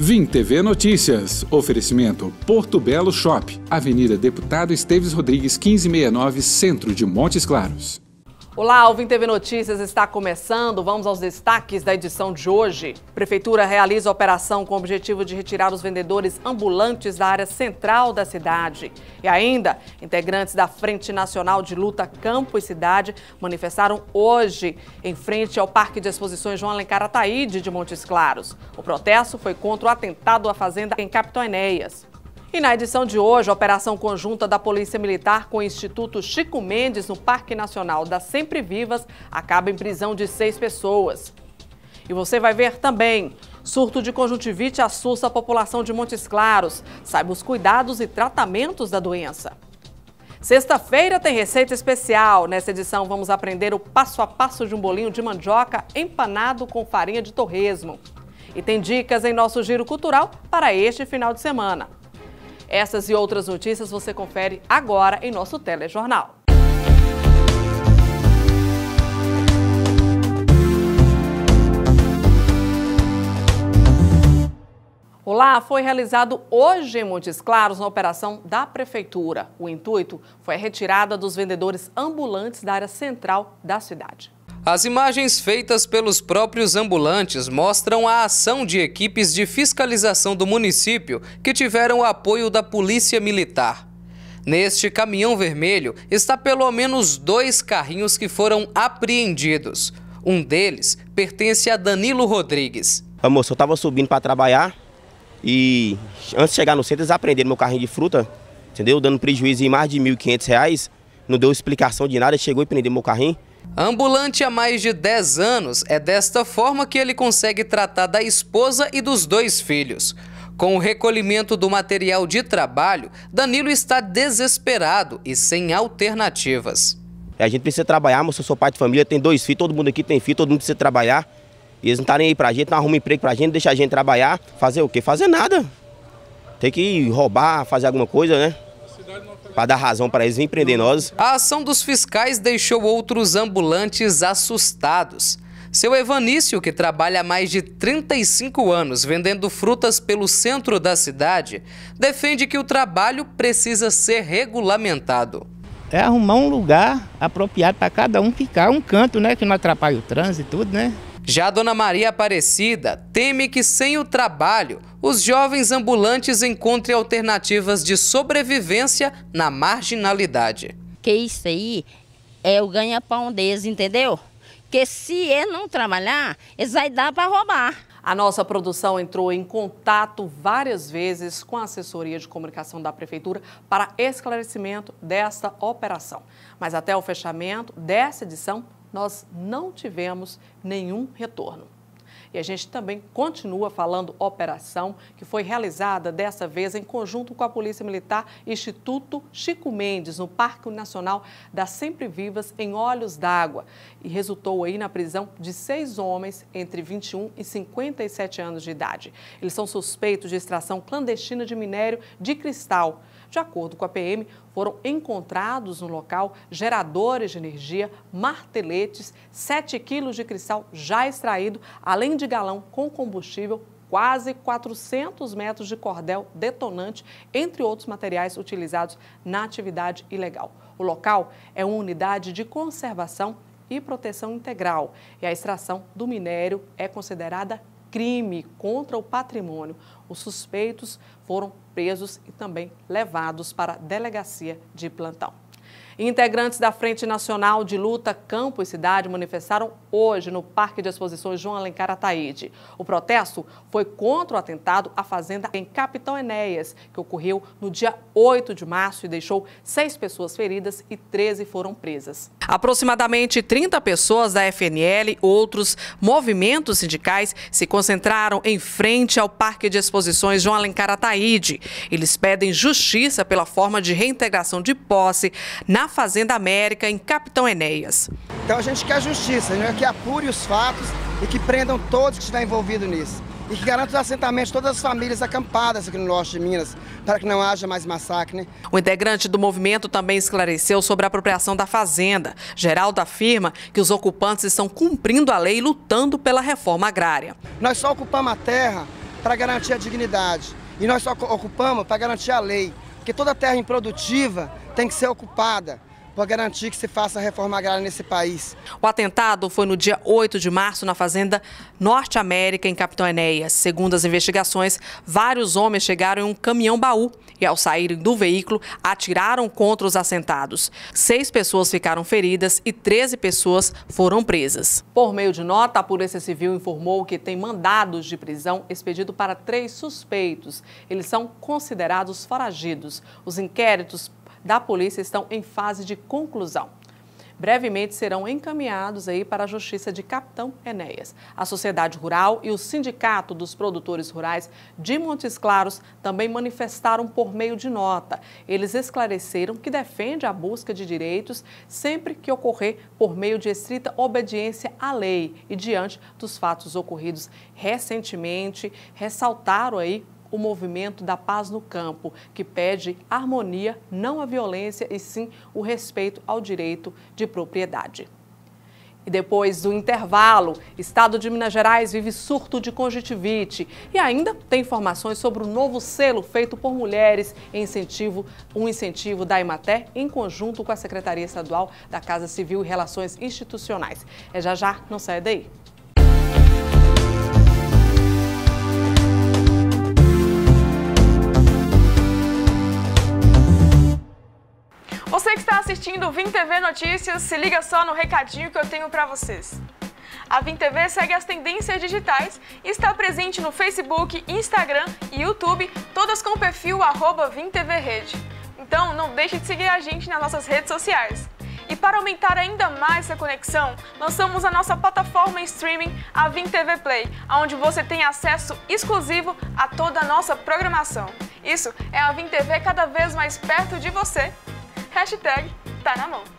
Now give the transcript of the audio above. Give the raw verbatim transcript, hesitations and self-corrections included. VinTV Notícias. Oferecimento Porto Belo Shop, Avenida Deputado Esteves Rodrigues, quinze sessenta e nove, Centro de Montes Claros. Olá, o VinTV Notícias está começando. Vamos aos destaques da edição de hoje. Prefeitura realiza operação com o objetivo de retirar os vendedores ambulantes da área central da cidade. E ainda, integrantes da Frente Nacional de Luta Campo e Cidade manifestaram hoje em frente ao Parque de Exposições João Alencar Ataíde de Montes Claros. O protesto foi contra o atentado à fazenda em Capitão Enéas. E na edição de hoje, a operação conjunta da Polícia Militar com o Instituto Chico Mendes no Parque Nacional das Sempre-Vivas acaba em prisão de seis pessoas. E você vai ver também, surto de conjuntivite assusta a população de Montes Claros. Saiba os cuidados e tratamentos da doença. Sexta-feira tem receita especial. Nessa edição vamos aprender o passo a passo de um bolinho de mandioca empanado com farinha de torresmo. E tem dicas em nosso giro cultural para este final de semana. Essas e outras notícias você confere agora em nosso telejornal. Olá, foi realizado hoje em Montes Claros, na operação da Prefeitura. O intuito foi a retirada dos vendedores ambulantes da área central da cidade. As imagens feitas pelos próprios ambulantes mostram a ação de equipes de fiscalização do município que tiveram o apoio da Polícia Militar. Neste caminhão vermelho está pelo menos dois carrinhos que foram apreendidos. Um deles pertence a Danilo Rodrigues. A moça, eu estava subindo para trabalhar e antes de chegar no centro eles apreenderam meu carrinho de fruta, entendeu? Dando prejuízo em mais de mil e quinhentos reais. Não deu explicação de nada, chegou e prendeu meu carrinho. Ambulante há mais de dez anos, é desta forma que ele consegue tratar da esposa e dos dois filhos. Com o recolhimento do material de trabalho, Danilo está desesperado e sem alternativas. A gente precisa trabalhar, mas eu sou pai de família, tem dois filhos, todo mundo aqui tem filho, todo mundo precisa trabalhar. E eles não estão nem aí pra gente, não arrumam emprego pra gente, deixam a gente trabalhar. Fazer o quê? Fazer nada. Tem que roubar, fazer alguma coisa, né? Para dar razão para eles virem prender nós. A ação dos fiscais deixou outros ambulantes assustados. Seu Evanício, que trabalha há mais de trinta e cinco anos vendendo frutas pelo centro da cidade, defende que o trabalho precisa ser regulamentado. É arrumar um lugar apropriado para cada um ficar, um canto, né, que não atrapalhe o trânsito e tudo, né? Já a dona Maria Aparecida teme que sem o trabalho, os jovens ambulantes encontrem alternativas de sobrevivência na marginalidade. Que isso aí é o ganha-pão deles, entendeu? Que se ele não trabalhar, eles vão dar para roubar. A nossa produção entrou em contato várias vezes com a assessoria de comunicação da Prefeitura para esclarecimento desta operação. Mas até o fechamento dessa edição, nós não tivemos nenhum retorno. E a gente também continua falando operação que foi realizada dessa vez em conjunto com a Polícia Militar e Instituto Chico Mendes no Parque Nacional das Sempre-Vivas em Olhos d'Água e resultou aí na prisão de seis homens entre vinte e um e cinquenta e sete anos de idade. Eles são suspeitos de extração clandestina de minério de cristal. De acordo com a P M, foram encontrados no local geradores de energia, marteletes, sete quilos de cristal já extraído, além de galão com combustível, quase quatrocentos metros de cordel detonante, entre outros materiais utilizados na atividade ilegal. O local é uma unidade de conservação e proteção integral e a extração do minério é considerada crime contra o patrimônio. Os suspeitos foram presos e também levados para a delegacia de plantão. Integrantes da Frente Nacional de Luta Campo e Cidade manifestaram hoje no Parque de Exposições João Alencar Ataíde. O protesto foi contra o atentado à fazenda em Capitão Enéas, que ocorreu no dia oito de março e deixou seis pessoas feridas e treze foram presas. Aproximadamente trinta pessoas da F N L e outros movimentos sindicais se concentraram em frente ao Parque de Exposições João Alencar Ataíde. Eles pedem justiça pela forma de reintegração de posse na Fazenda América, em Capitão Enéas. Então a gente quer justiça, a gente quer que apure os fatos e que prendam todos que estiverem envolvidos nisso. E que garanta os assentamentos de todas as famílias acampadas aqui no norte de Minas, para que não haja mais massacre, né? O integrante do movimento também esclareceu sobre a apropriação da fazenda. Geraldo afirma que os ocupantes estão cumprindo a lei e lutando pela reforma agrária. Nós só ocupamos a terra para garantir a dignidade. E nós só ocupamos para garantir a lei, porque toda terra improdutiva tem que ser ocupada para garantir que se faça a reforma agrária nesse país. O atentado foi no dia oito de março na Fazenda Norte América, em Capitão Enéas. Segundo as investigações, vários homens chegaram em um caminhão-baú e, ao saírem do veículo, atiraram contra os assentados. Seis pessoas ficaram feridas e treze pessoas foram presas. Por meio de nota, a Polícia Civil informou que tem mandados de prisão expedido para três suspeitos. Eles são considerados foragidos. Os inquéritos da polícia estão em fase de conclusão. Brevemente serão encaminhados aí para a Justiça de Capitão Enéas. A Sociedade Rural e o Sindicato dos Produtores Rurais de Montes Claros também manifestaram por meio de nota. Eles esclareceram que defende a busca de direitos sempre que ocorrer por meio de estrita obediência à lei e diante dos fatos ocorridos recentemente, ressaltaram aí o movimento da paz no campo, que pede harmonia, não a violência e sim o respeito ao direito de propriedade. E depois do intervalo, Estado de Minas Gerais vive surto de conjuntivite e ainda tem informações sobre o novo selo feito por mulheres em incentivo, um incentivo da Emater em conjunto com a Secretaria Estadual da Casa Civil e Relações Institucionais. É já já, não saia daí. Você que está assistindo o VinTV Notícias, se liga só no recadinho que eu tenho para vocês. A VinTV segue as tendências digitais e está presente no Facebook, Instagram e YouTube, todas com o perfil arroba VinTVRede. Então não deixe de seguir a gente nas nossas redes sociais. E para aumentar ainda mais essa conexão, lançamos a nossa plataforma em streaming, a VinTV Play, onde você tem acesso exclusivo a toda a nossa programação. Isso é a VinTV cada vez mais perto de você. Hashtag tá na mão.